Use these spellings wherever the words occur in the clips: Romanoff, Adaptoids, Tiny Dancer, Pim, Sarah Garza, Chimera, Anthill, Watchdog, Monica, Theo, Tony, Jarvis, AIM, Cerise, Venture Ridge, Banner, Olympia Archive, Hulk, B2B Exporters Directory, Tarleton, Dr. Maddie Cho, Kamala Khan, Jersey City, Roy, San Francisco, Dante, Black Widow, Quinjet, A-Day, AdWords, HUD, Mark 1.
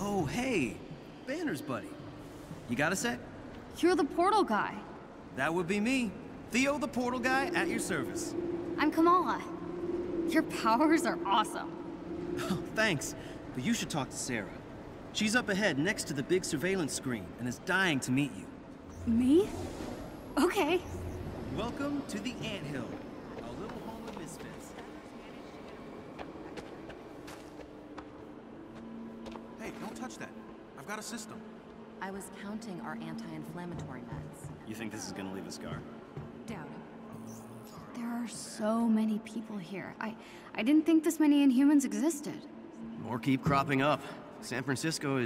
Oh, hey! Banner's buddy. You got a sec? You're the portal guy. That would be me. Theo the portal guy at your service. I'm Kamala. Your powers are awesome. Oh, thanks. But you should talk to Sarah. She's up ahead next to the big surveillance screen and is dying to meet you. Me? Okay. Welcome to the Anthill. A little home of misfits. Hey, don't touch that. I've got a system. I was counting our anti-inflammatory meds. You think this is gonna leave a scar? Doubt it. There are so many people here. I didn't think this many Inhumans existed. More keep cropping up. San Francisco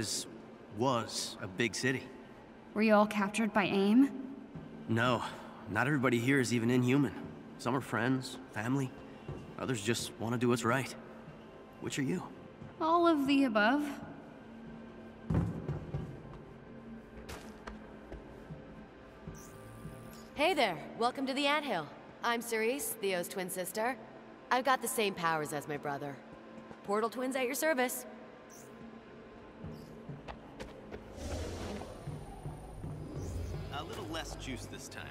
was a big city. Were you all captured by AIM? No. Not everybody here is even Inhuman. Some are friends, family. Others just want to do what's right. Which are you? All of the above. Hey there. Welcome to the Anthill. I'm Cerise, Theo's twin sister. I've got the same powers as my brother. Portal twins at your service. A little less juice this time.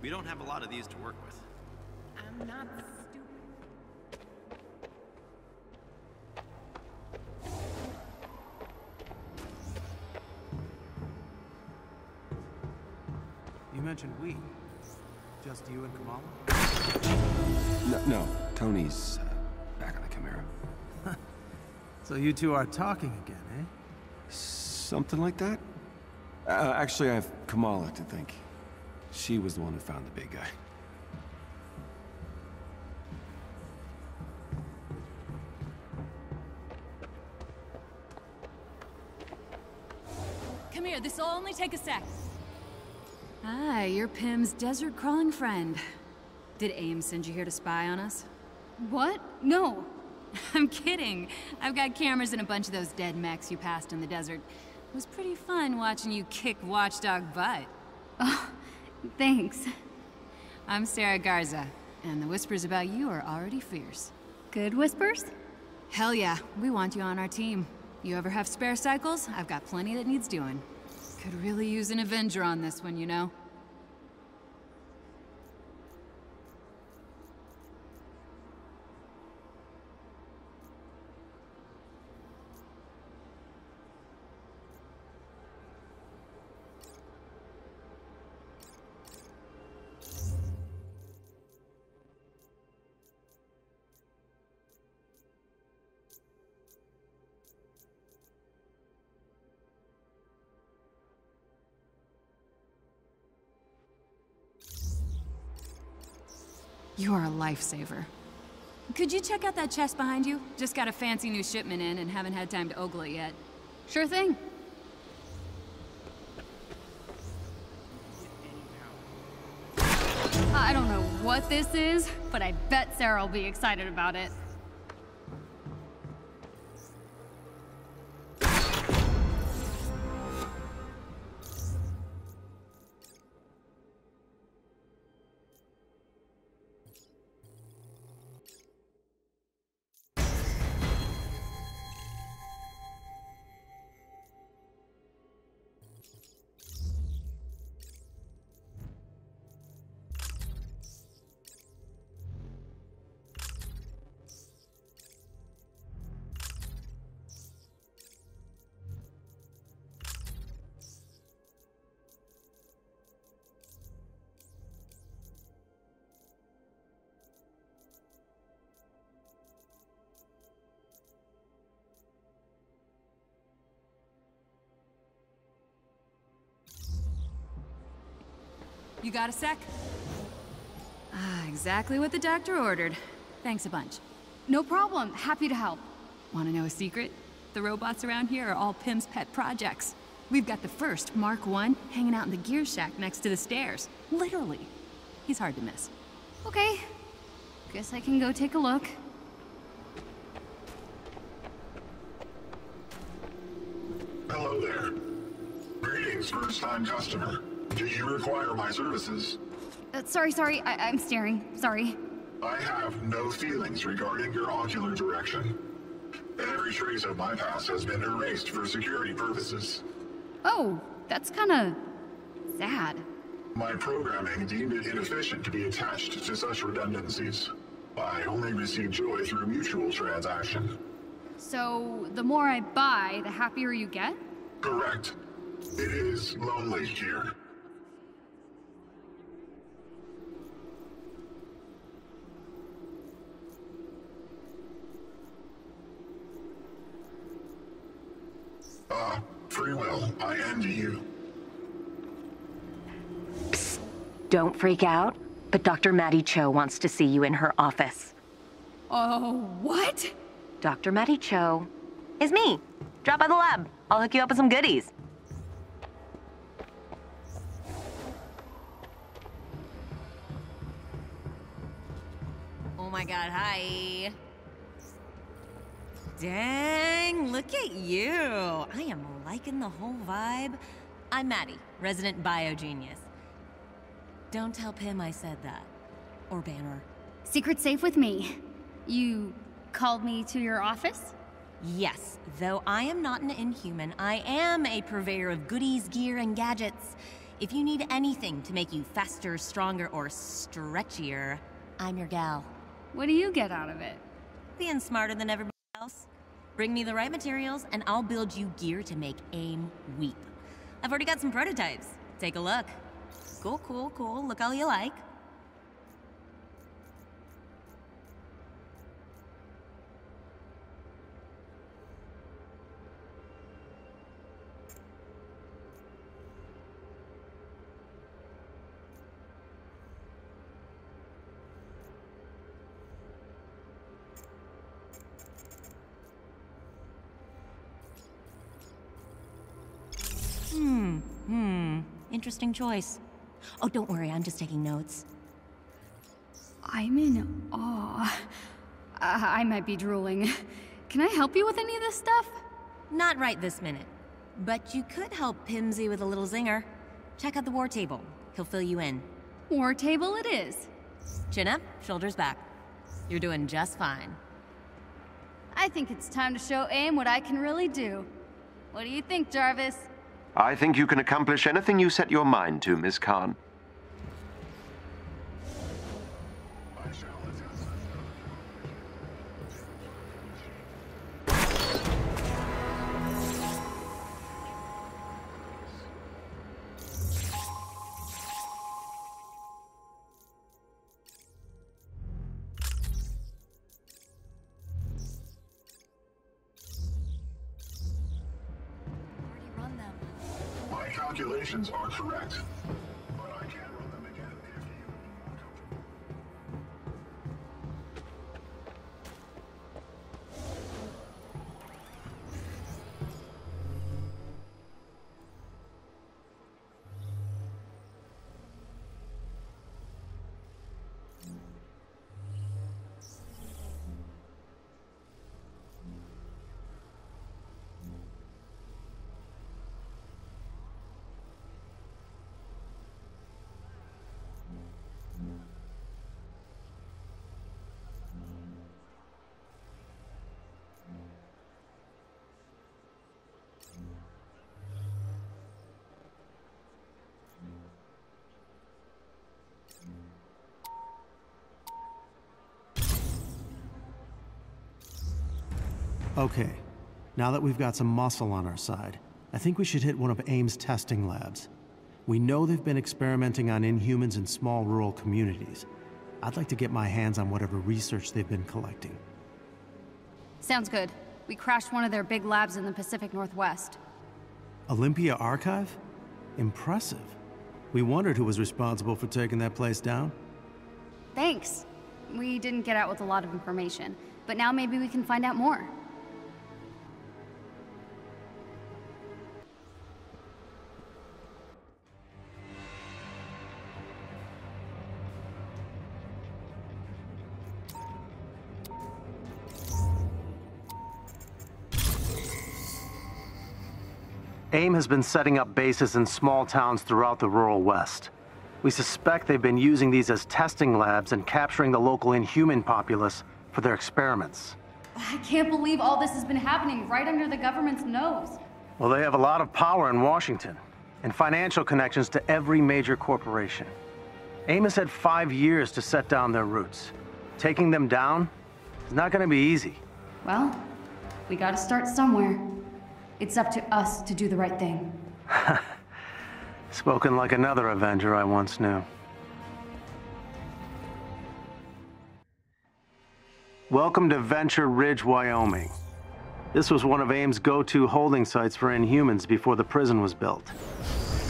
We don't have a lot of these to work with. I'm not stupid. You mentioned we. Just you and Kamala? No. Tony's back on the Chimera. So you two are talking again, eh? Something like that? Actually, I have Kamala to thank. She was the one who found the big guy. Come here, this'll only take a sec. Hi, you're Pim's desert-crawling friend. Did AIM send you here to spy on us? What? No! I'm kidding. I've got cameras in a bunch of those dead mechs you passed in the desert. It was pretty fun watching you kick Watchdog butt. Oh, thanks. I'm Sarah Garza, and the whispers about you are already fierce. Good whispers? Hell yeah, we want you on our team. You ever have spare cycles? I've got plenty that needs doing. Could really use an Avenger on this one, you know? You are a lifesaver. Could you check out that chest behind you? Just got a fancy new shipment in and haven't had time to ogle it yet. Sure thing. I don't know what this is, but I bet Sarah will be excited about it. You got a sec? Ah, exactly what the doctor ordered. Thanks a bunch. No problem. Happy to help. Want to know a secret? The robots around here are all Pim's pet projects. We've got the first, Mark 1, hanging out in the gear shack next to the stairs. Literally. He's hard to miss. Okay. Guess I can go take a look. Hello there. Greetings, first-time customer. Do you require my services? Sorry. I'm staring. Sorry. I have no feelings regarding your ocular direction. Every every trace of my past has been erased for security purposes. Oh, that's kinda sad. My programming deemed it inefficient to be attached to such redundancies. I only receive joy through mutual transaction. So, the more I buy, the happier you get? Correct. It is lonely here. Ah, free will. I envy you. Psst. Don't freak out. But Dr. Maddie Cho wants to see you in her office. Oh, what? Dr. Maddie Cho is me. Drop by the lab. I'll hook you up with some goodies. Oh my god, hi. Dang, look at you. I am liking the whole vibe. I'm Maddie, resident bio genius. Don't tell Pim I said that. Or Banner. Secret safe with me. You called me to your office? Yes. Though I am not an inhuman, I am a purveyor of goodies, gear, and gadgets. If you need anything to make you faster, stronger, or stretchier, I'm your gal. What do you get out of it? Being smarter than everybody else. Bring me the right materials, and I'll build you gear to make AIM weep. I've already got some prototypes. Take a look. Cool, cool, cool. Look all you like. Interesting choice. Oh, don't worry, I'm just taking notes. I'm in awe. I might be drooling. Can I help you with any of this stuff? Not right this minute. But you could help Pimsy with a little zinger. Check out the war table. He'll fill you in. War table it is. Chin up, shoulders back. You're doing just fine. I think it's time to show AIM what I can really do. What do you think, Jarvis? I think you can accomplish anything you set your mind to, Ms. Khan. Calculations are correct, but I can't run them again if you are okay, now that we've got some muscle on our side, I think we should hit one of AIM's testing labs. We know they've been experimenting on inhumans in small rural communities. I'd like to get my hands on whatever research they've been collecting. Sounds good. We crashed one of their big labs in the Pacific Northwest. Olympia Archive? Impressive. We wondered who was responsible for taking that place down. Thanks. We didn't get out with a lot of information, but now maybe we can find out more. AIM has been setting up bases in small towns throughout the rural West. We suspect they've been using these as testing labs and capturing the local inhuman populace for their experiments. I can't believe all this has been happening right under the government's nose. Well, they have a lot of power in Washington and financial connections to every major corporation. AIM has had 5 years to set down their roots. Taking them down is not going to be easy. Well, we got to start somewhere. It's up to us to do the right thing. Spoken like another Avenger I once knew. Welcome to Venture Ridge, Wyoming. This was one of AIM's go-to holding sites for Inhumans before the prison was built.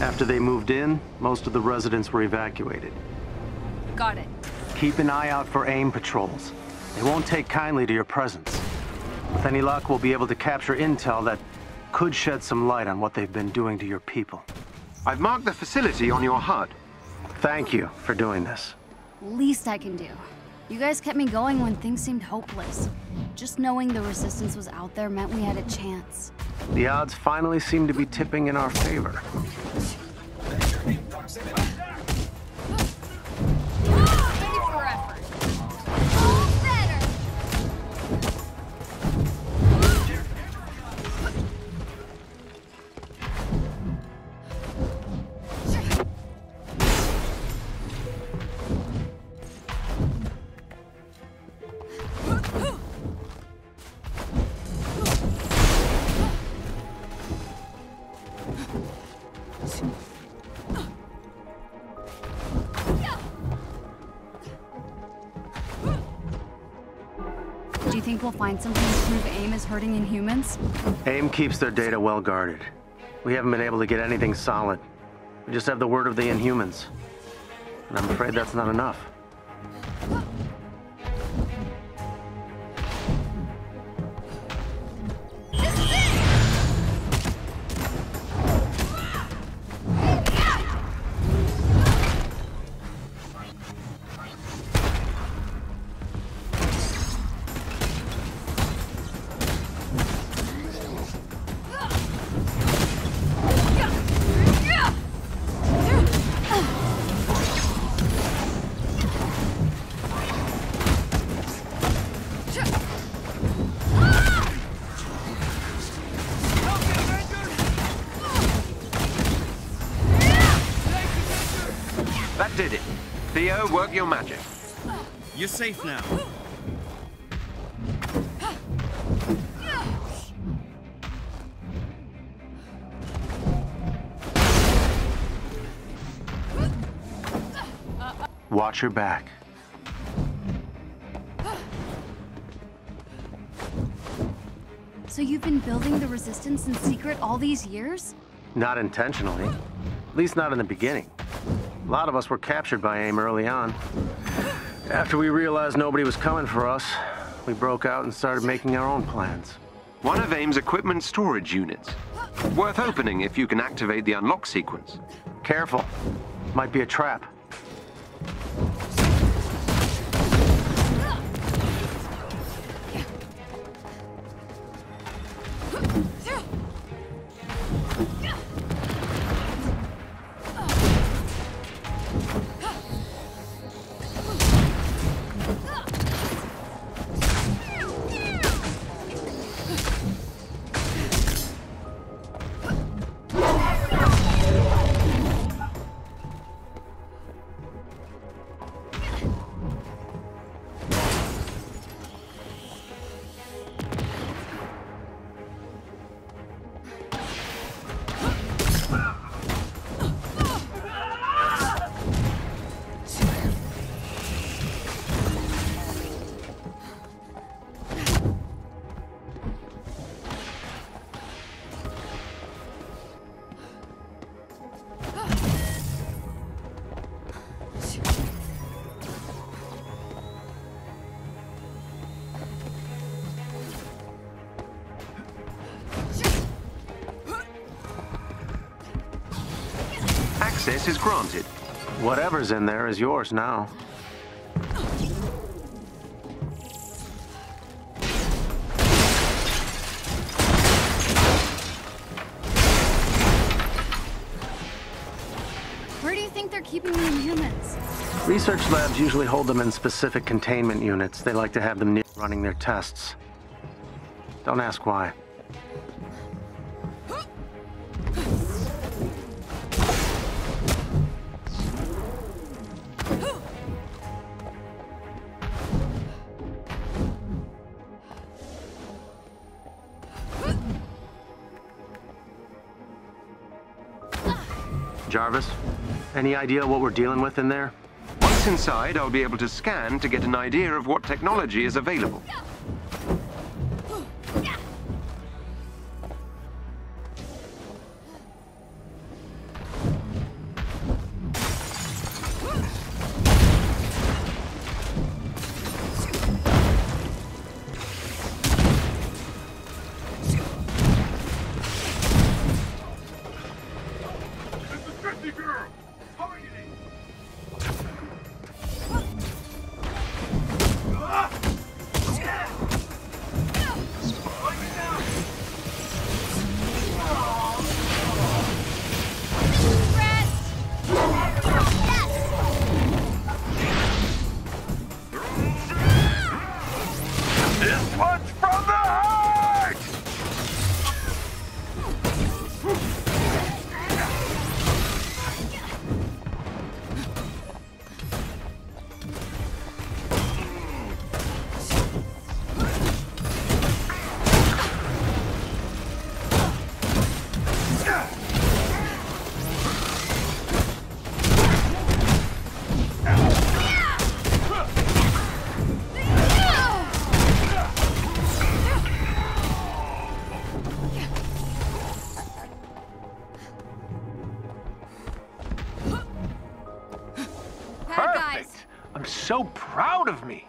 After they moved in, most of the residents were evacuated. Got it. Keep an eye out for AIM patrols. They won't take kindly to your presence. With any luck, we'll be able to capture intel that could shed some light on what they've been doing to your people. I've marked the facility on your HUD. Thank you for doing this. Least I can do. You guys kept me going when things seemed hopeless. Just knowing the resistance was out there meant we had a chance. The odds finally seem to be tipping in our favor. We'll find something to prove AIM is hurting Inhumans? AIM keeps their data well guarded. We haven't been able to get anything solid. We just have the word of the Inhumans. And I'm afraid that's not enough. Theo, work your magic. You're safe now. Watch your back. So you've been building the resistance in secret all these years? Not intentionally. At least not in the beginning. A lot of us were captured by AIM early on. After we realized nobody was coming for us, we broke out and started making our own plans. One of AIM's equipment storage units. Worth opening if you can activate the unlock sequence. Careful. Might be a trap. Access is granted. Whatever's in there is yours now. Where do you think they're keeping the Inhumans? Research labs usually hold them in specific containment units. They like to have them near running their tests. Don't ask why. Jarvis, any idea what we're dealing with in there? Once inside, I'll be able to scan to get an idea of what technology is available. So proud of me.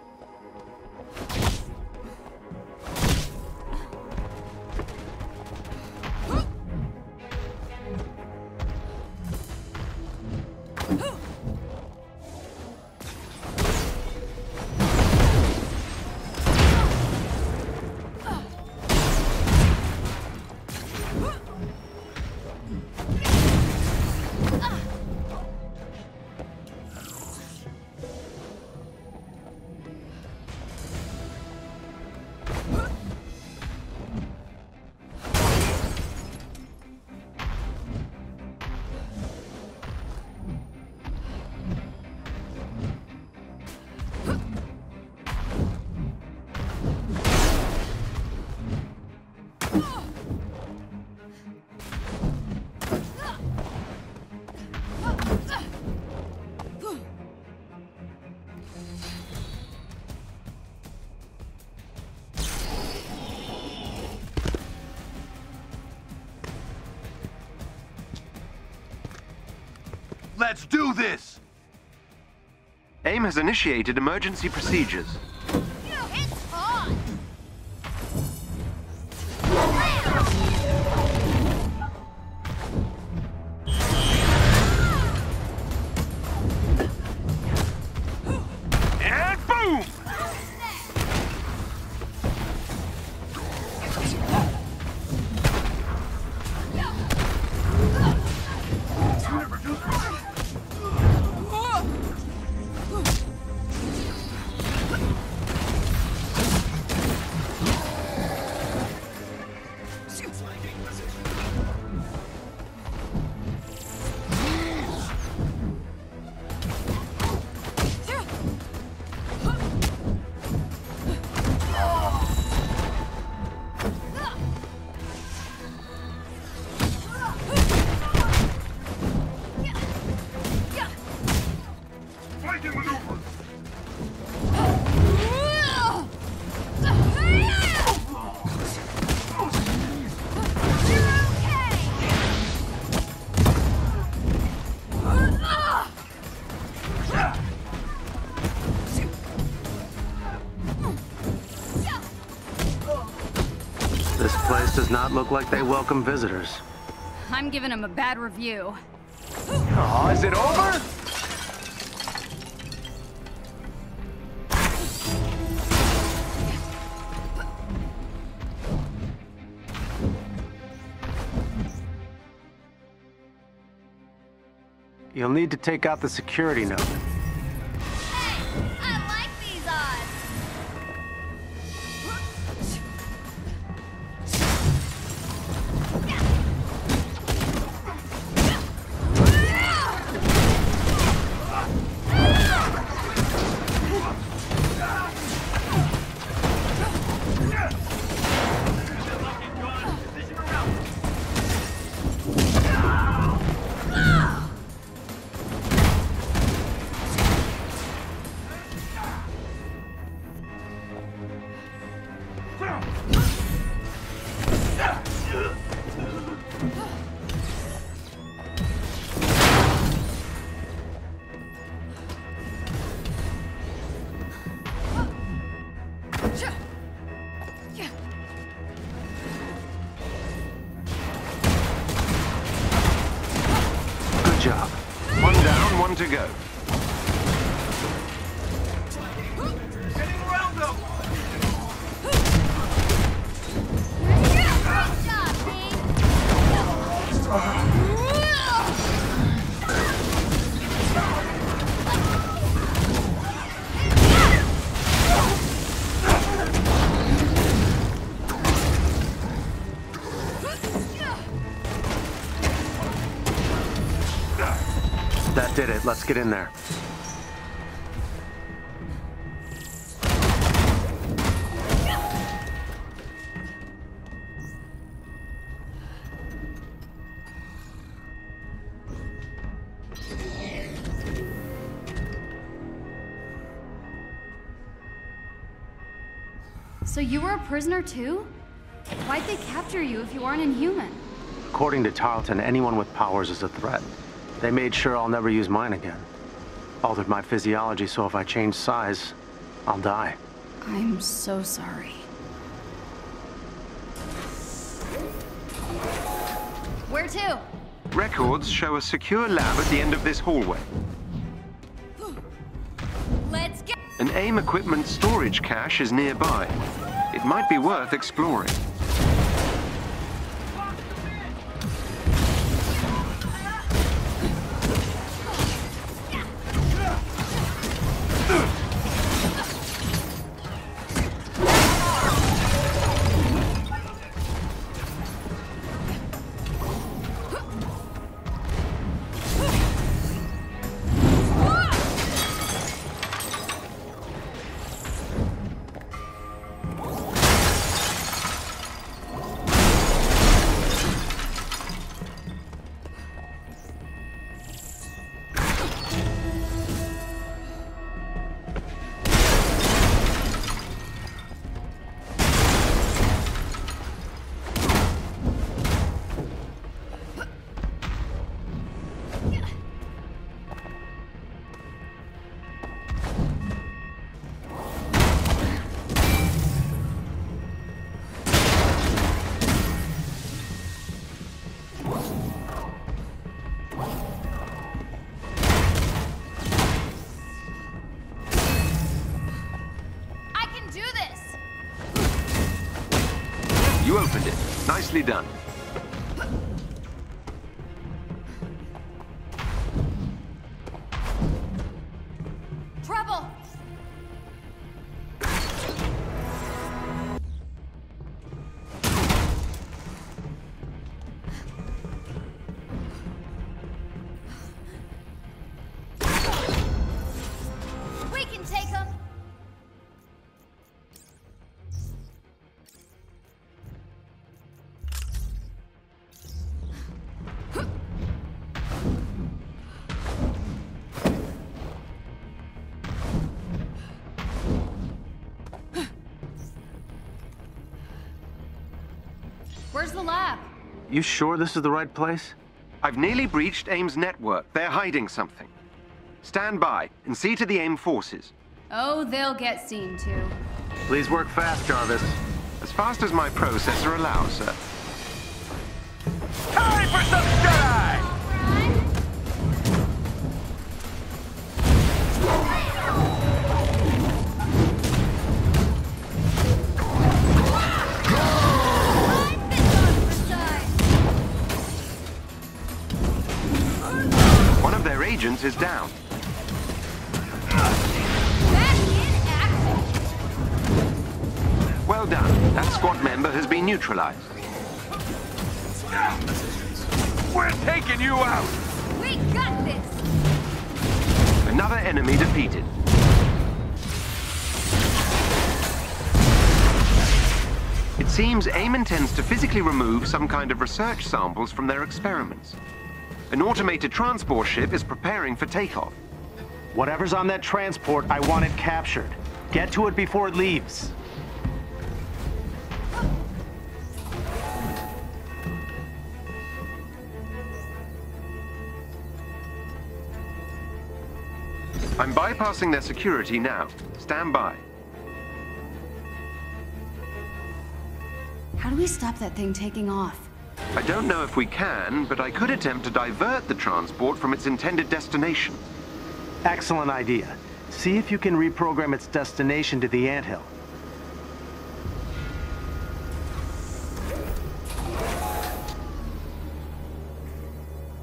Let's do this! AIM has initiated emergency procedures. Not look like they welcome visitors. I'm giving them a bad review. Aw, is it over? You'll need to take out the security note. one to go. Did it. Let's get in there. So you were a prisoner too? Why'd they capture you if you aren't inhuman? According to Tarleton, anyone with powers is a threat. They made sure I'll never use mine again. Altered my physiology, so if I change size, I'll die. I'm so sorry. Where to? Records show a secure lab at the end of this hallway. Let's go! An AIM equipment storage cache is nearby. It might be worth exploring. Nicely done. Trouble. We can take them. You sure this is the right place? I've nearly breached AIM's network. They're hiding something. Stand by and see to the AIM forces. Oh, they'll get seen to. Please work fast, Jarvis. As fast as my processor allows, sir. Time for some Jedi! Is down. Back in action. Well done. That squad member has been neutralized. We're taking you out! We got this! Another enemy defeated. It seems AIM intends to physically remove some kind of research samples from their experiments. An automated transport ship is preparing for takeoff. Whatever's on that transport, I want it captured. Get to it before it leaves. I'm bypassing their security now. Stand by. How do we stop that thing taking off? I don't know if we can, but I could attempt to divert the transport from its intended destination. Excellent idea. See if you can reprogram its destination to the anthill.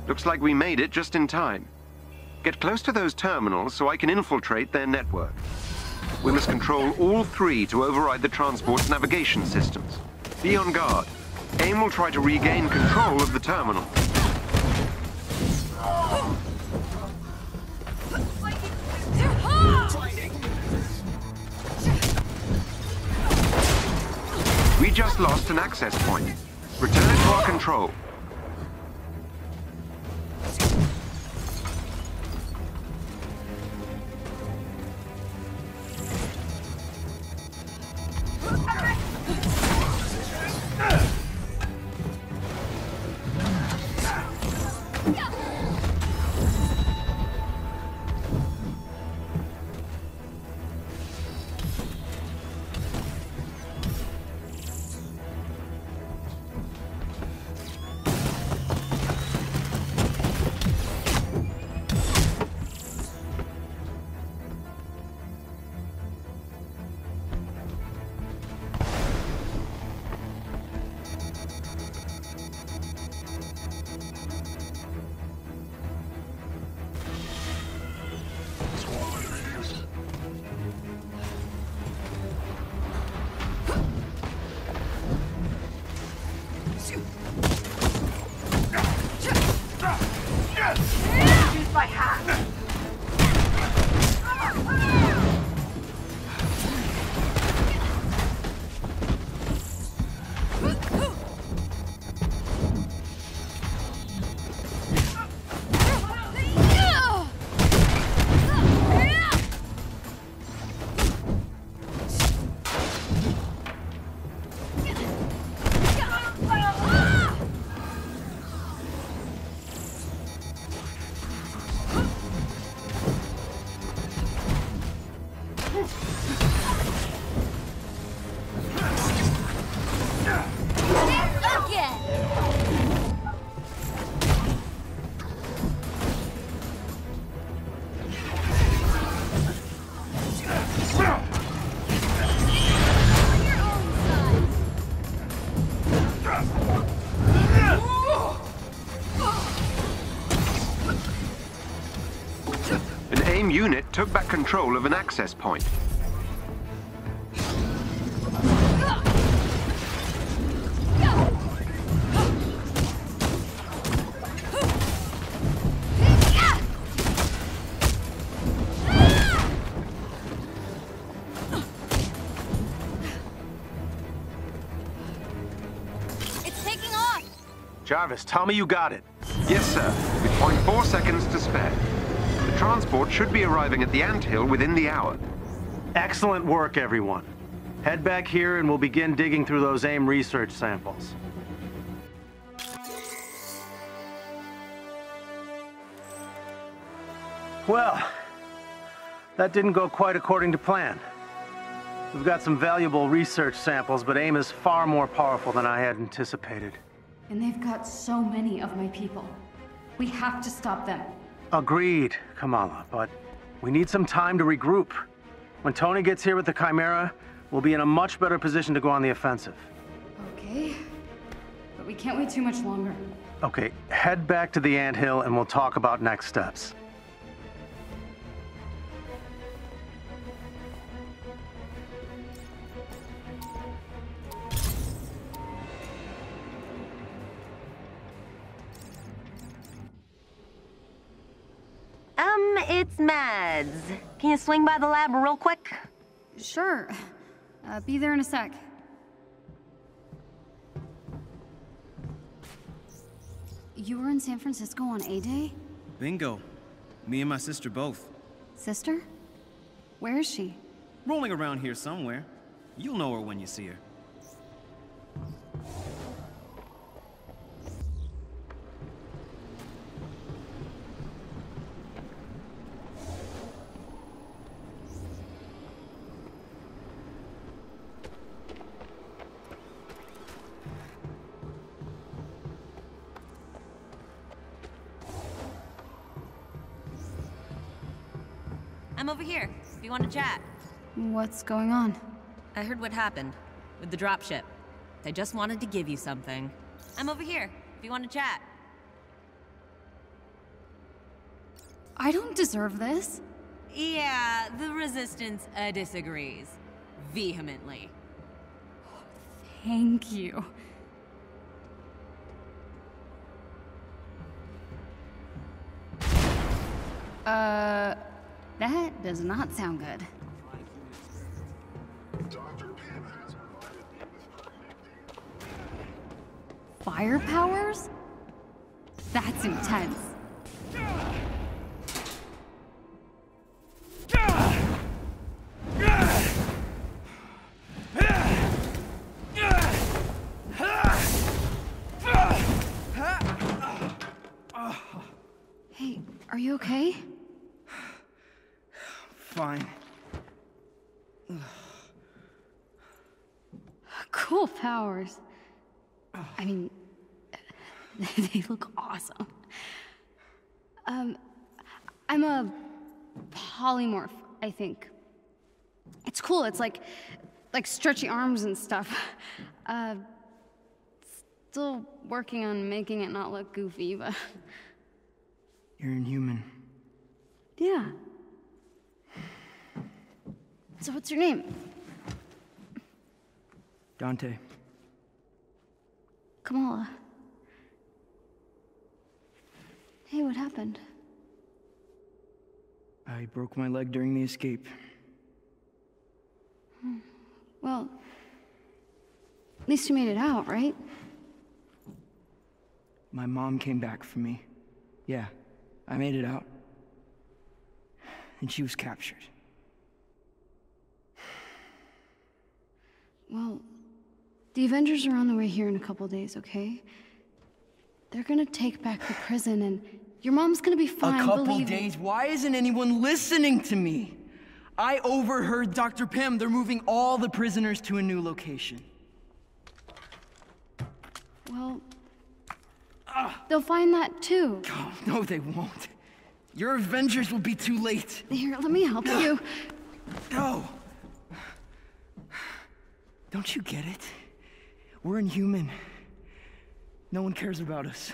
Looks like we made it just in time. Get close to those terminals so I can infiltrate their network. We must control all three to override the transport's navigation systems. Be on guard. AIM will try to regain control of the terminal. We just lost an access point. Return it to our control. Unit took back control of an access point. It's taking off! Jarvis, tell me you got it. Yes, sir. With 0.4 seconds to spare. Transport should be arriving at the anthill within the hour. Excellent work, everyone. Head back here and we'll begin digging through those AIM research samples. Well, that didn't go quite according to plan. We've got some valuable research samples, but AIM is far more powerful than I had anticipated. And they've got so many of my people. We have to stop them. Agreed, Kamala, but we need some time to regroup. When Tony gets here with the Chimera, we'll be in a much better position to go on the offensive. Okay, but we can't wait too much longer. Okay, head back to the anthill and we'll talk about next steps. It's Mads. Can you swing by the lab real quick? Sure. Be there in a sec. You were in San Francisco on A-Day? Bingo. Me and my sister both. Sister? Where is she? Rolling around here somewhere. You'll know her when you see her. I'm over here, if you want to chat. What's going on? I heard what happened with the dropship. I just wanted to give you something. I'm over here, if you want to chat. I don't deserve this. Yeah, the Resistance disagrees. Vehemently. Oh, thank you. That does not sound good. Fire powers? That's intense. Hey, are you okay? Fine. Cool powers. I mean, they look awesome. I'm a polymorph, I think. It's cool. It's like stretchy arms and stuff. Still working on making it not look goofy, but... You're inhuman. Yeah. So what's your name? Dante. Kamala. Hey, what happened? I broke my leg during the escape. Well, at least you made it out, right? My mom came back for me. Yeah, I made it out. And she was captured. Well... The Avengers are on the way here in a couple days, okay? They're gonna take back the prison and your mom's gonna be fine, believe me. A couple days? Why isn't anyone listening to me? I overheard Dr. Pim. They're moving all the prisoners to a new location. Well... They'll find that too. Oh, no, they won't. Your Avengers will be too late. Here, let me help you. No! Don't you get it? We're inhuman. No one cares about us.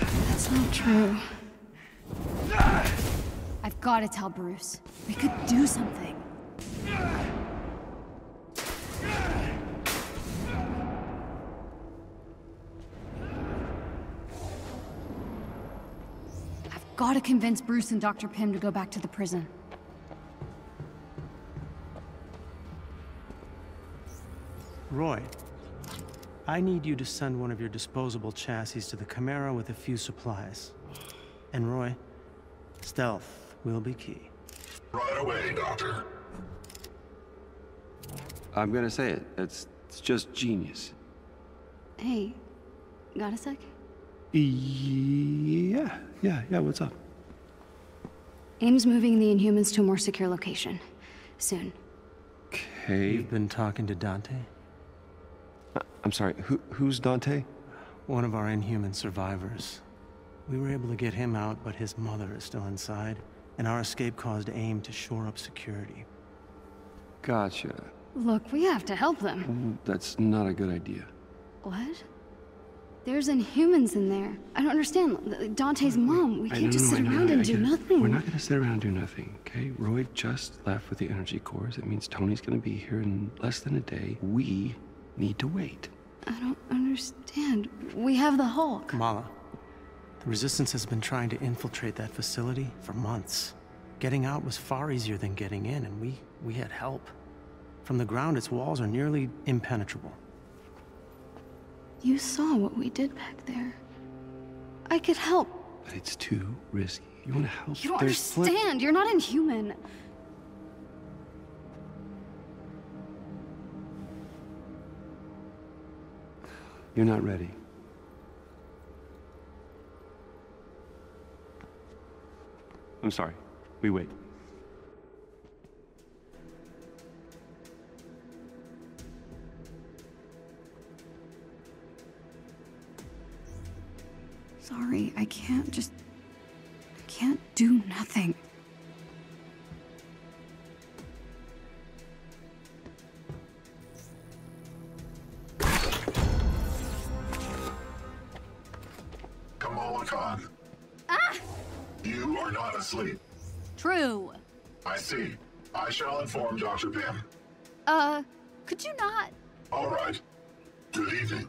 That's not true. I've got to tell Bruce. We could do something. I've got to convince Bruce and Dr. Pim to go back to the prison. Roy, I need you to send one of your disposable chassis to the Chimera with a few supplies. And Roy, stealth will be key. Right away, Doctor. I'm gonna say it. It's just genius. Hey, got a sec? Yeah, what's up? AIM's moving the Inhumans to a more secure location. Soon. Okay. You've been talking to Dante? I'm sorry, who's Dante? One of our Inhuman survivors. We were able to get him out, but his mother is still inside, and our escape caused AIM to shore up security. Gotcha. Look, we have to help them. That's not a good idea. What? There's Inhumans in there. I don't understand. Dante's mom. We can't just sit around and do nothing. We're not going to sit around and do nothing, okay? Roy just left with the energy cores. It means Tony's going to be here in less than a day. We need to wait. I don't understand. We have the Hulk. Kamala, the Resistance has been trying to infiltrate that facility for months. Getting out was far easier than getting in, and we had help. From the ground, its walls are nearly impenetrable. You saw what we did back there. I could help. But it's too risky. You want to help? You don't understand. You're not Inhuman. You're not ready. I'm sorry. We wait. Sorry, I can't do nothing. Kamala Khan. Ah! You are not asleep. True. I see. I shall inform Dr. Pim. Could you not? All right. Good evening.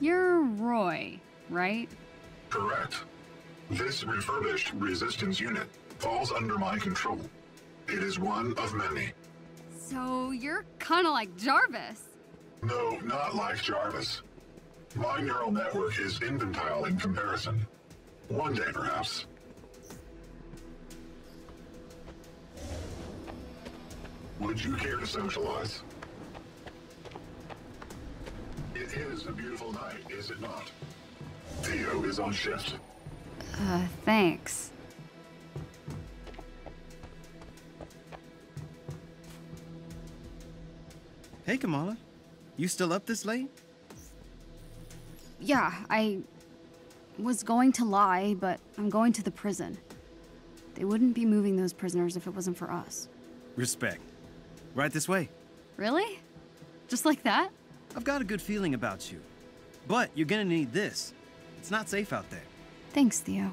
You're Roy, right? Correct. This refurbished resistance unit falls under my control. It is one of many. So you're kinda like Jarvis. No, not like Jarvis. My neural network is infantile in comparison. One day, perhaps. Would you care to socialize? It is a beautiful night, is it not? Theo is on shift. Thanks. Hey, Kamala. You still up this late? Yeah, I was going to lie, but I'm going to the prison. They wouldn't be moving those prisoners if it wasn't for us. Respect. Right this way. Really? Just like that? I've got a good feeling about you. But you're gonna need this. It's not safe out there. Thanks, Theo.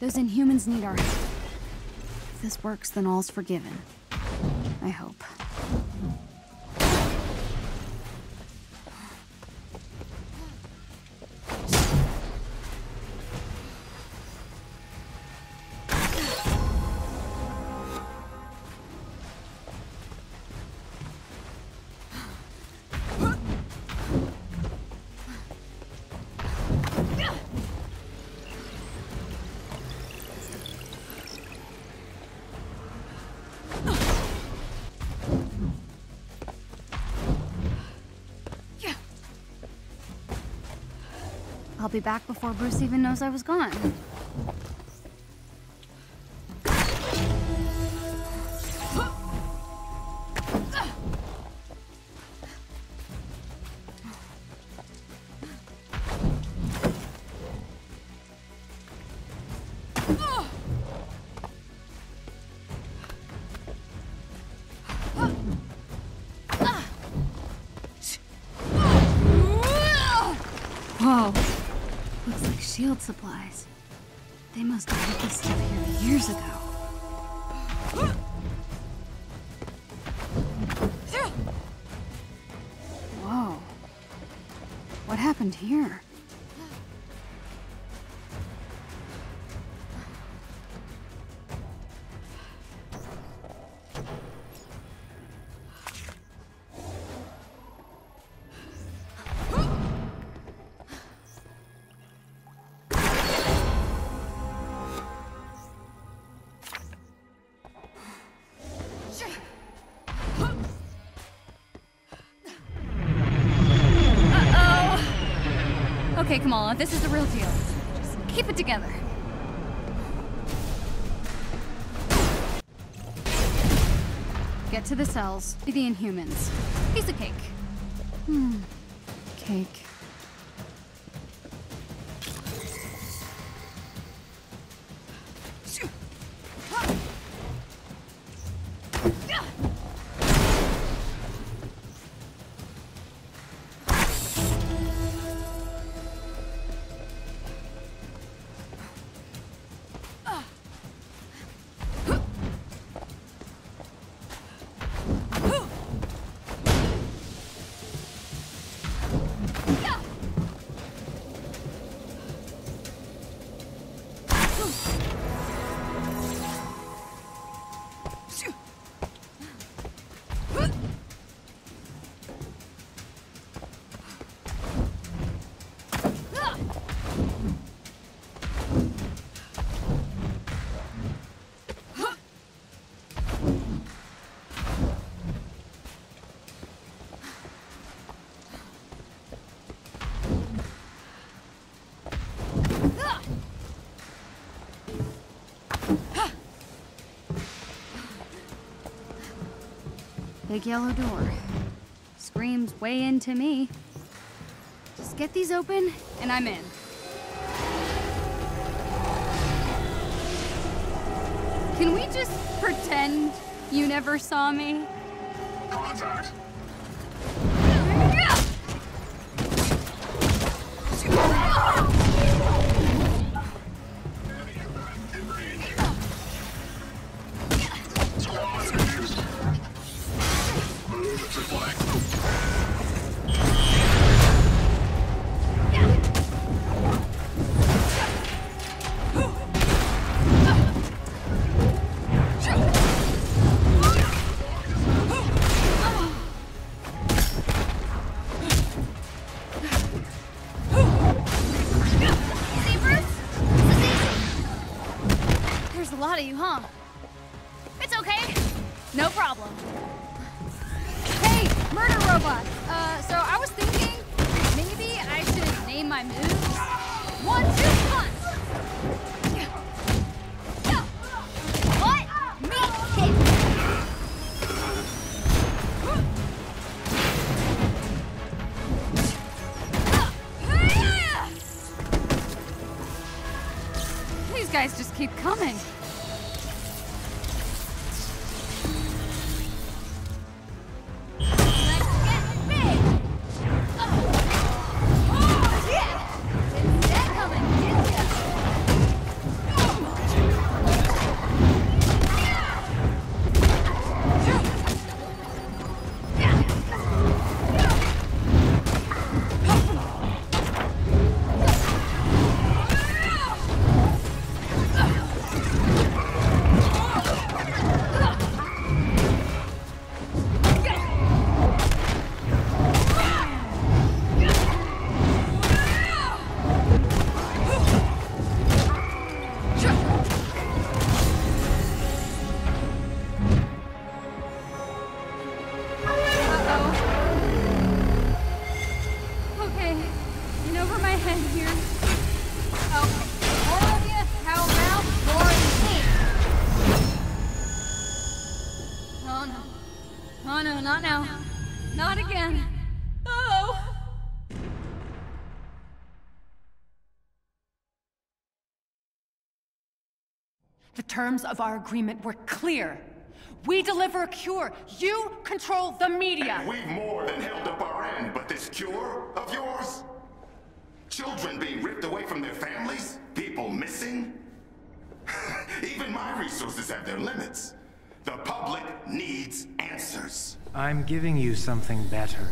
Those Inhumans need our help. If this works, then all's forgiven. I hope. I'll be back before Bruce even knows I was gone. Field supplies. They must have put this stuff here years ago. Whoa. What happened here? Okay, Kamala, this is the real deal. Just keep it together. Get to the cells, be the Inhumans. Piece of cake. think. Big yellow door. Screams way in to me. Just get these open, and I'm in. Can we just pretend you never saw me? Contact. Keep coming. The terms of our agreement were clear. We deliver a cure. You control the media. And we've more than held up our end, but this cure of yours? Children being ripped away from their families? People missing? Even my resources have their limits. The public needs answers. I'm giving you something better.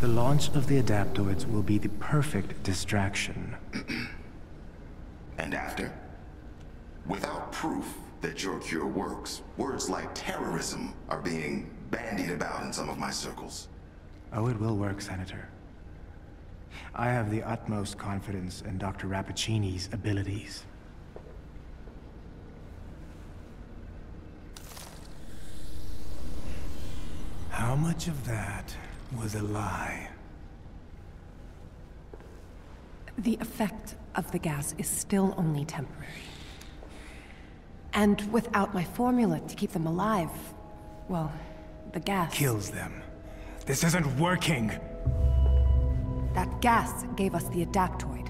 The launch of the Adaptoids will be the perfect distraction. And after? Without proof that your cure works, words like terrorism are being bandied about in some of my circles. Oh, it will work, Senator. I have the utmost confidence in Dr. Rappaccini's abilities. How much of that was a lie? The effect of the gas is still only temporary. And without my formula to keep them alive, well, the gas kills them. This isn't working! That gas gave us the Adaptoid.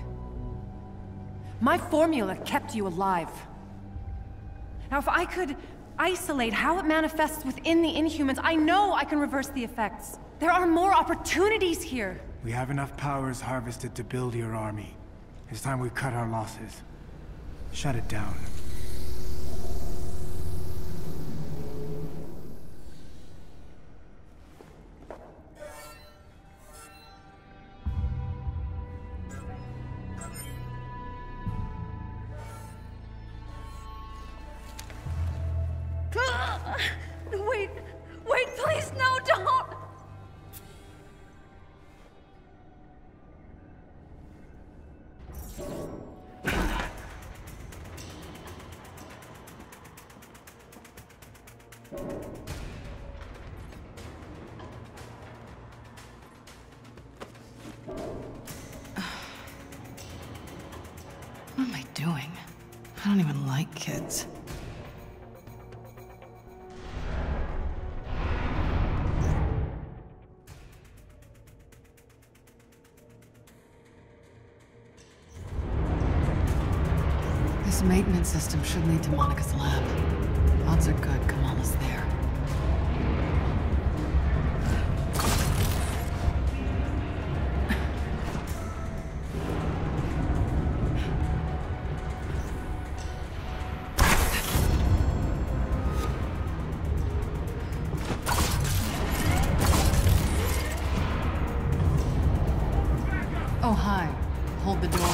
My formula kept you alive. Now, if I could isolate how it manifests within the Inhumans, I know I can reverse the effects. There are more opportunities here. We have enough powers harvested to build your army. It's time we cut our losses. Shut it down. Wait, please, no, don't! What am I doing? I don't even like kids. This maintenance system should lead to Monica's lab. Odds are good Kamala's there. Oh, hi. Hold the door.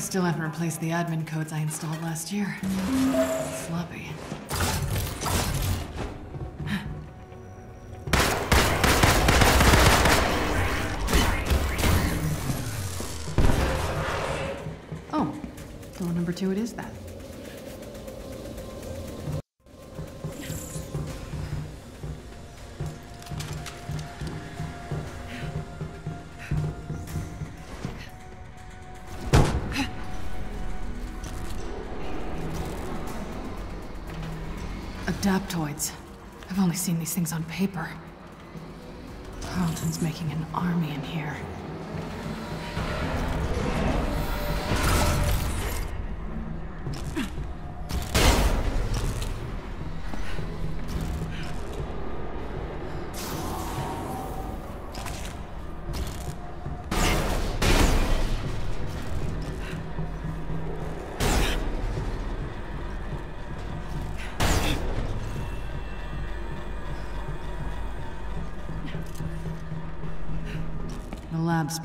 Still haven't replaced the admin codes I installed last year. Sloppy. Oh, door number 2 it is that. Adaptoids. I've only seen these things on paper. Tarleton's making an army in here.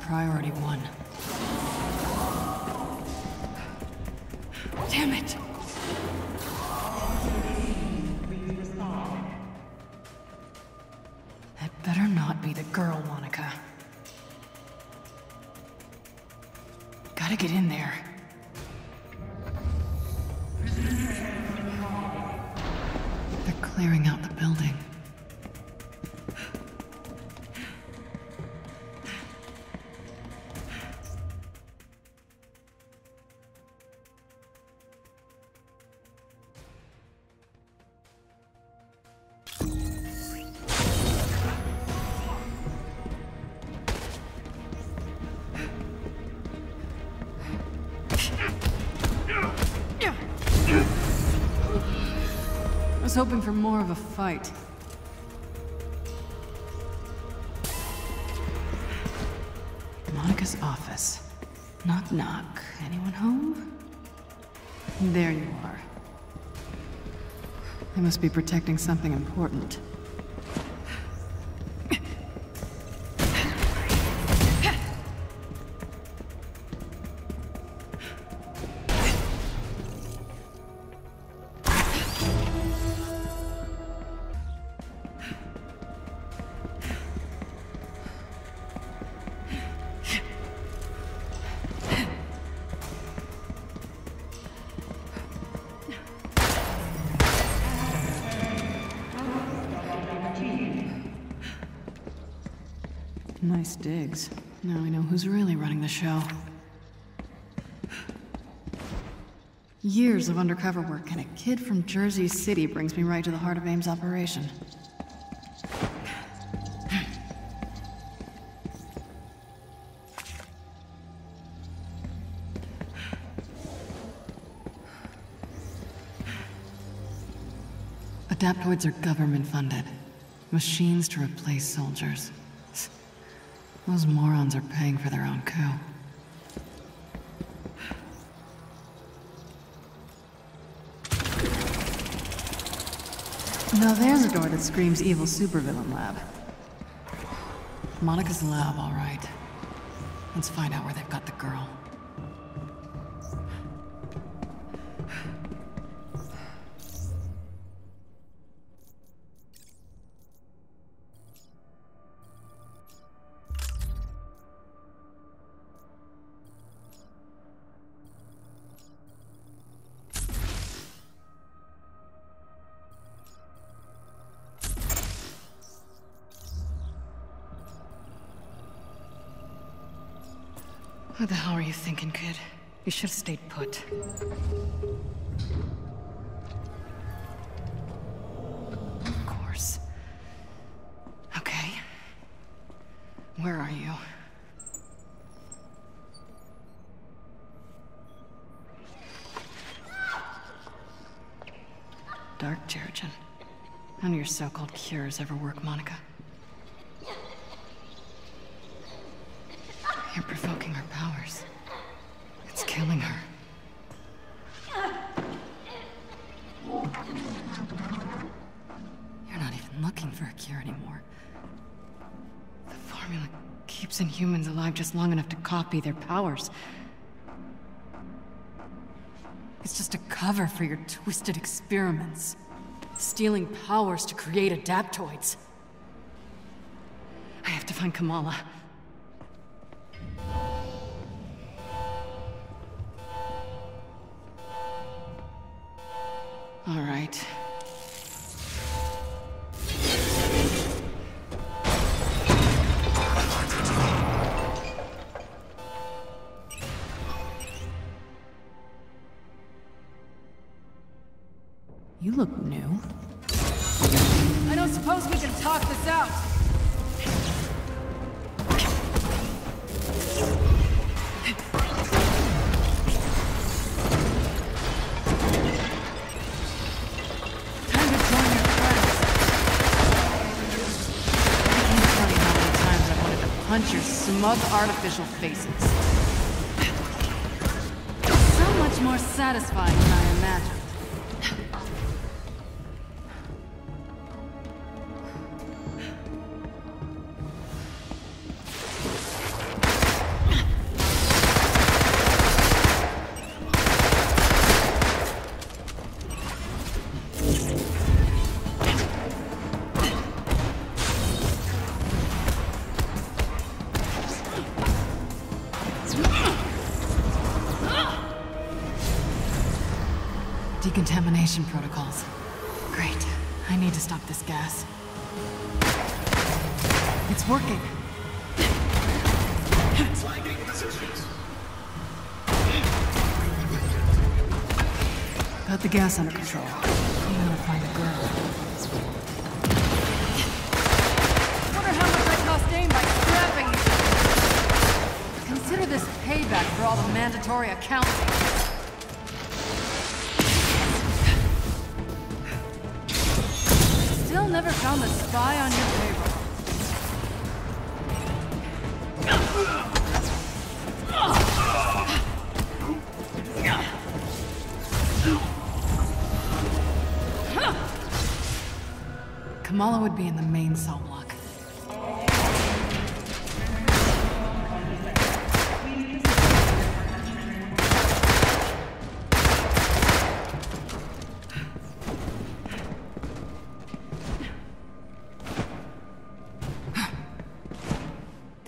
Priority 1. Damn it! That better not be the girl, Monica. Gotta get in there. They're clearing out the building. I was hoping for more of a fight. Monica's office. Knock, knock. Anyone home? There you are. They must be protecting something important. Nice digs. Now I know who's really running the show. Years of undercover work and a kid from Jersey City brings me right to the heart of AIM's operation. Adaptoids are government-funded. Machines to replace soldiers. Those morons are paying for their own coup. Now there's a door that screams evil supervillain lab. Monica's lab, all right. Let's find out where they've got the girl. What the hell are you thinking, kid? You should have stayed put. Of course. Okay. Where are you? Dark Jerigen. None of your so-called cures ever work, Monica. You're provoking her powers. It's killing her. You're not even looking for a cure anymore. The formula keeps inhumans alive just long enough to copy their powers. It's just a cover for your twisted experiments. Stealing powers to create adaptoids. I have to find Kamala. All right. You look new. I don't suppose we can talk this out. Your smug artificial faces. So much more satisfying than I imagined. Decontamination protocols. Great. I need to stop this gas. It's working. Sliding positions. Got the gas under control. You gotta find a girl. Wonder how much I cost AIM by scrapping you. Consider this payback for all the mandatory accounting. Never found the spy on your table. Kamala would be in the main cell block.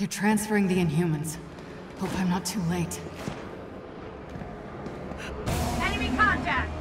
Transferring the Inhumans. Hope I'm not too late. Enemy contact!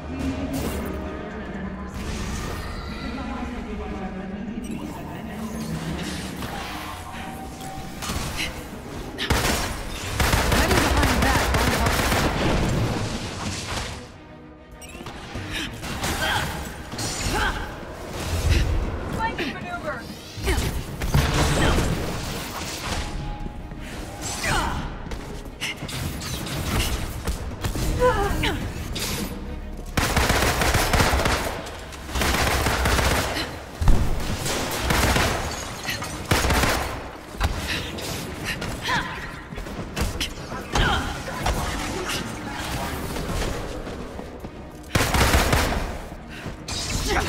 Time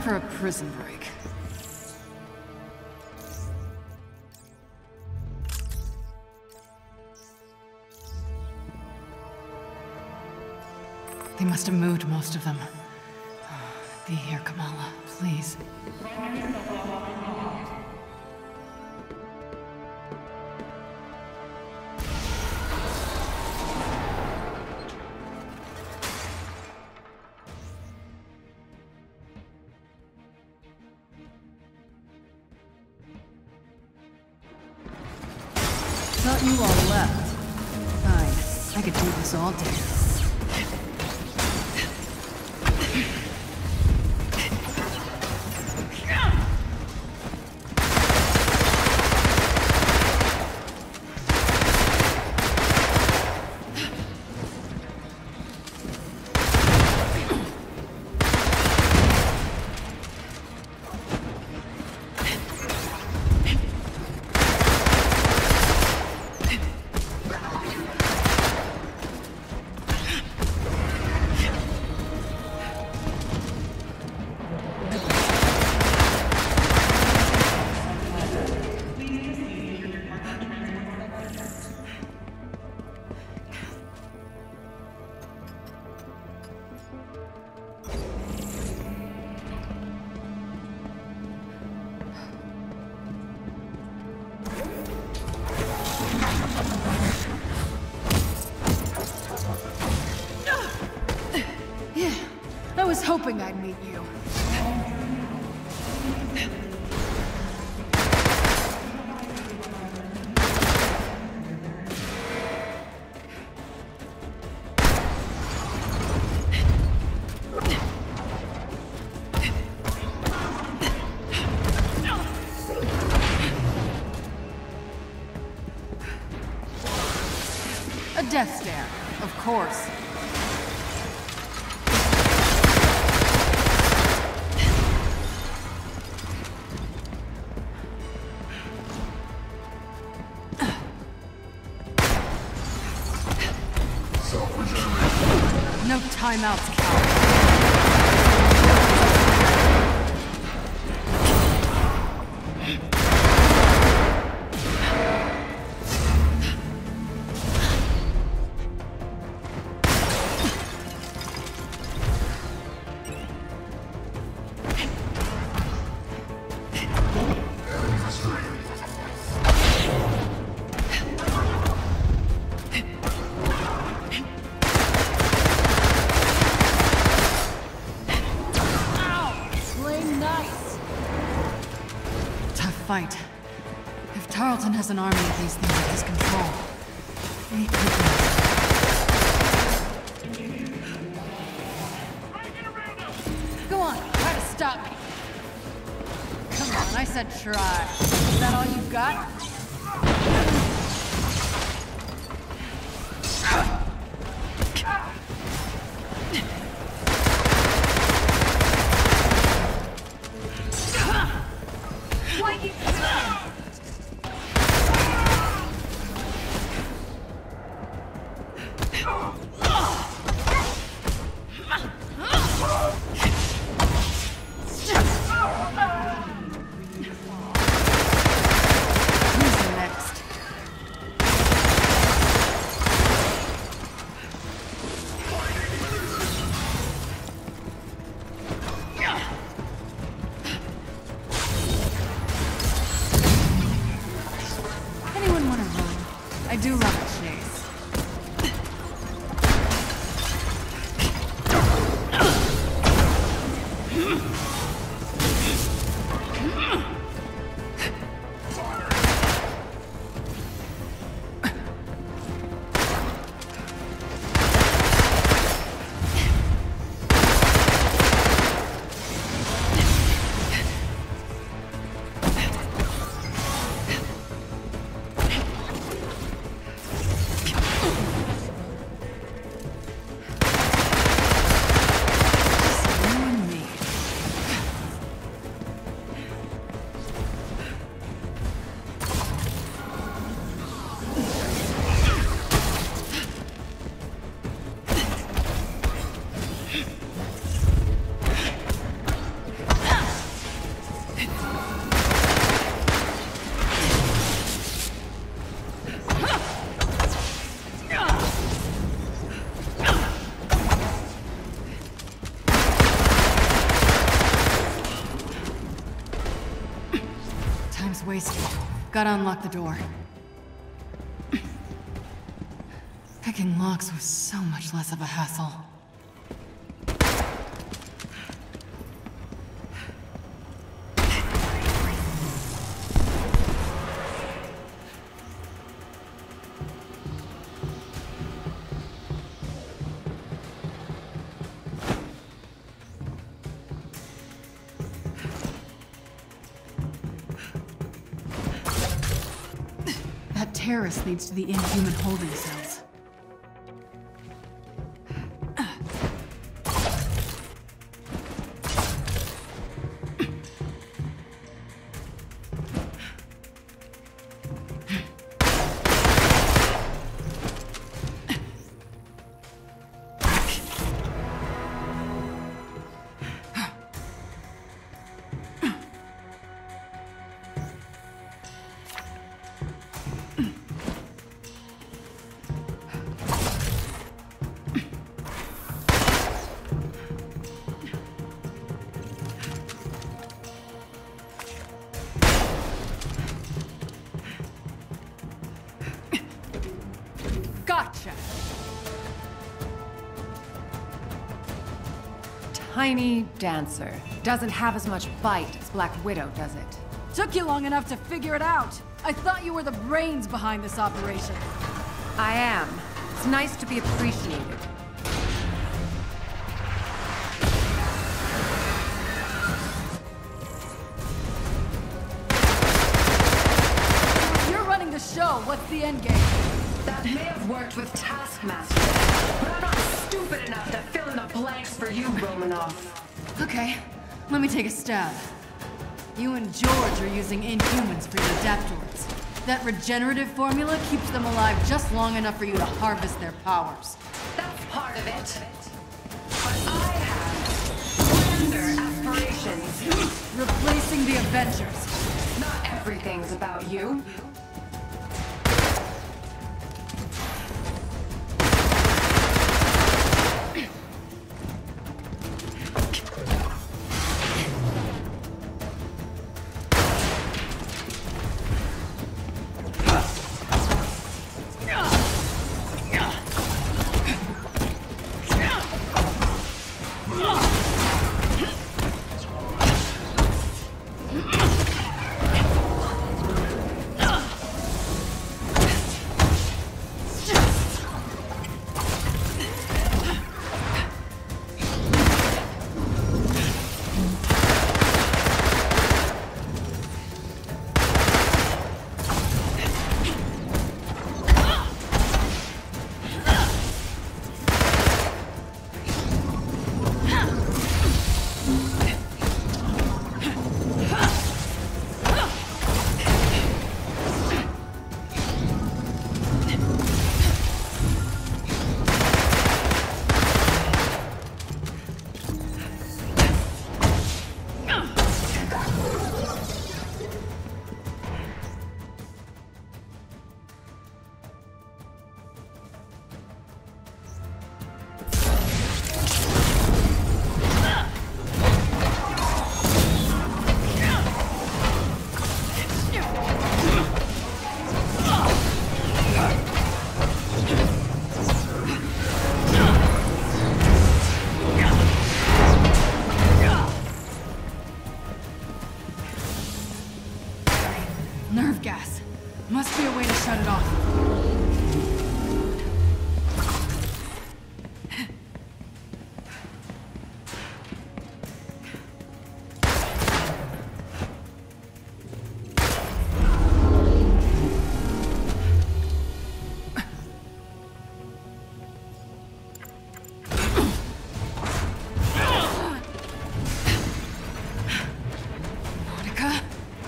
for a prison break. They must have moved most of them. Be here, Kamala, please. Thought you all left. Fine. I could do this all day. Hoping I'd meet you. A death stare, of course. Timeouts fight. If Tarleton has an army of these things at his control, they could. Go on, try to stop me. Come on, I said try. Is that all you've got? wasted. Gotta unlock the door. Picking locks was so much less of a hassle. That terrace leads to the inhuman holding cells. Tiny Dancer doesn't have as much bite as Black Widow, does it? Took you long enough to figure it out. I thought you were the brains behind this operation. I am. It's nice to be appreciated. If you're running the show, what's the end game? That may have worked with Taskmaster, but I'm not stupid enough to fill in the blanks for you, Romanoff. Okay, let me take a stab. You and George are using Inhumans for your Adaptoids. That regenerative formula keeps them alive just long enough for you to harvest their powers. That's part of it. But I have grander aspirations. Replacing the Avengers. Not everything's about you.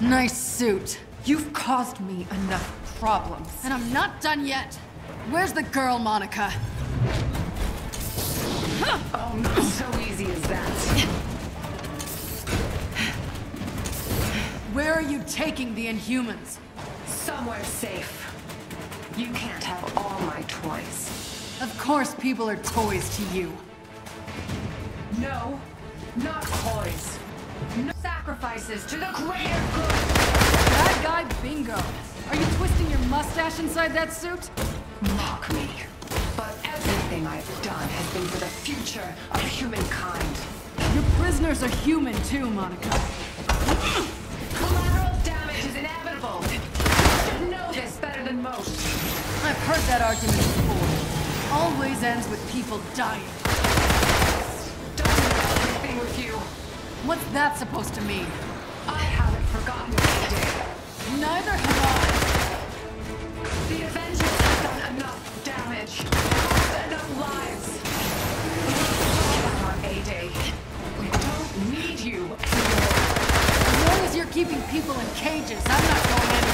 Nice suit. You've caused me enough problems. And I'm not done yet. Where's the girl, Monica? Oh, not so easy as that. Where are you taking the Inhumans? Somewhere safe. You can't have all my toys. Of course people are toys to you. No, not toys. No. Sacrifices to the greater good! That guy bingo. Are you twisting your mustache inside that suit? Mock me. But everything I've done has been for the future of humankind. Your prisoners are human too, Monica. Collateral damage is inevitable. You know this better than most. I've heard that argument before. Always ends with people dying. Don't know anything with you. What's that supposed to mean? I haven't forgotten what you did. Neither have I. The Avengers have done enough damage. Enough lives. We have our A-Day. We don't need you anymore. As long as you're keeping people in cages, I'm not going anywhere.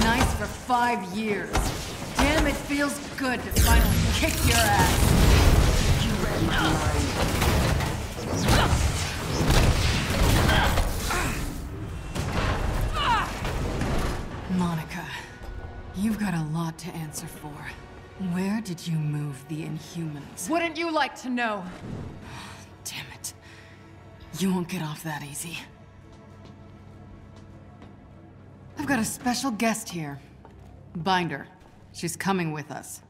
Nice for 5 years. Damn, it feels good to finally kick your ass. You read my mind. Monica, you've got a lot to answer for. Where did you move the Inhumans? Wouldn't you like to know? Damn it. You won't get off that easy. I've got a special guest here. Binder. She's coming with us.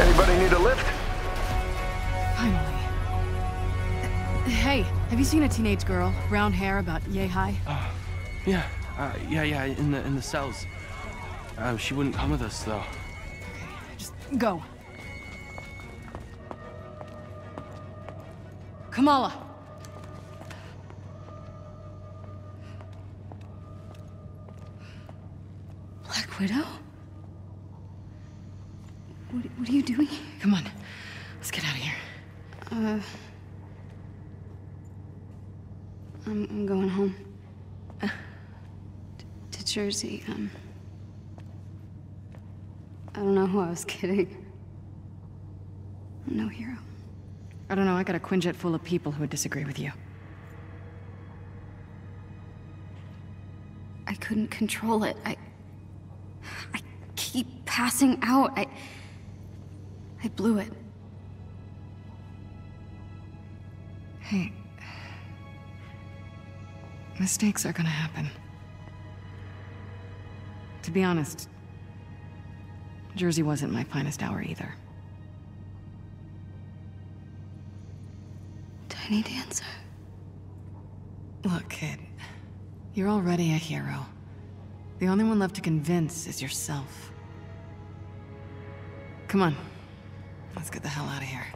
Anybody need a lift? Finally. Hey, have you seen a teenage girl? Brown hair, about yay high? Yeah, in the cells. She wouldn't come with us, though. Okay, just go. Kamala! Black Widow? What are you doing here? Come on, let's get out of here. I'm going home. To Jersey, I don't know who I was kidding. I'm no hero. I don't know, I got a Quinjet full of people who would disagree with you. I couldn't control it. I keep passing out. I blew it. Hey. Mistakes are gonna happen. To be honest, Jersey wasn't my finest hour either. Tiny Dancer. Look, kid. You're already a hero. The only one left to convince is yourself. Come on. Let's get the hell out of here.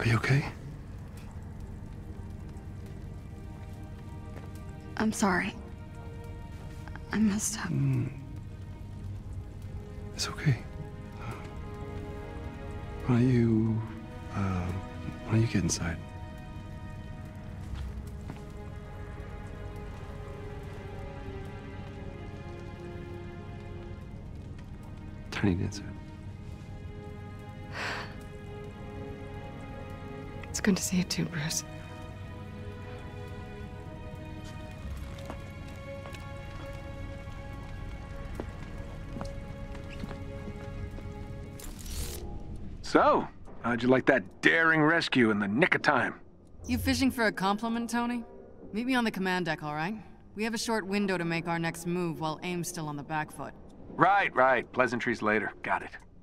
Are you okay? I'm sorry. I messed up. It's okay. Why don't you get inside? Tiny Dancer. It's good to see you too, Bruce. So, how'd you like that daring rescue in the nick of time? You fishing for a compliment, Tony? Meet me on the command deck, all right? We have a short window to make our next move while AIM's still on the back foot. Right, right. Pleasantries later. Got it.